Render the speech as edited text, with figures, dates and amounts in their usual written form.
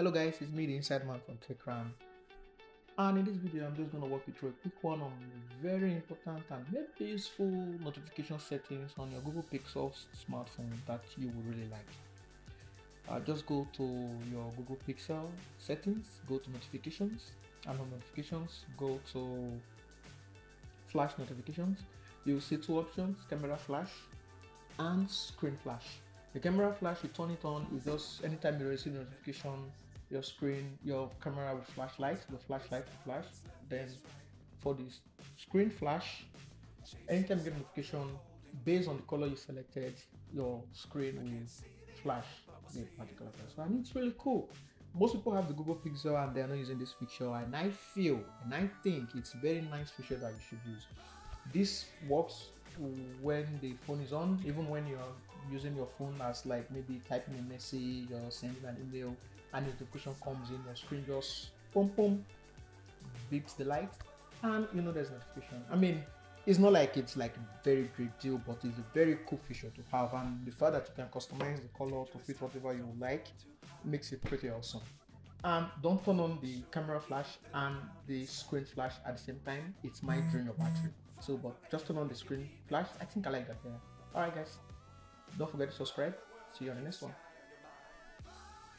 Hello guys, it's me, the Inside Man from TechRam, and in this video I'm just going to walk you through a quick one on very important and maybe useful notification settings on your Google Pixel smartphone that you would really like. Just go to your Google Pixel settings, go to notifications, and on notifications go to flash notifications. You'll see two options, camera flash and screen flash. The camera flash, you turn it on, is just anytime you receive notification, your screen, your camera will flash light, the flashlight will flash. Then for the screen flash, anytime you get notification, based on the color you selected, your screen will flash the particular person. And it's really cool. Most people have the Google Pixel and they're not using this feature, and I feel and I think it's a very nice feature that you should use. This works when the phone is on, even when you're using your phone as like maybe typing a message or sending an email and the notification comes in, your screen just pom pom beeps the light and you know there's notification. I mean, it's not like it's like a very big deal, but it's a very cool feature to have, and the fact that you can customize the color to fit whatever you like makes it pretty awesome. And don't turn on the camera flash and the screen flash at the same time, it might drain your battery. So, but just turn on the screen flash. I think I like that. Alright guys, don't forget to subscribe. See you on the next one.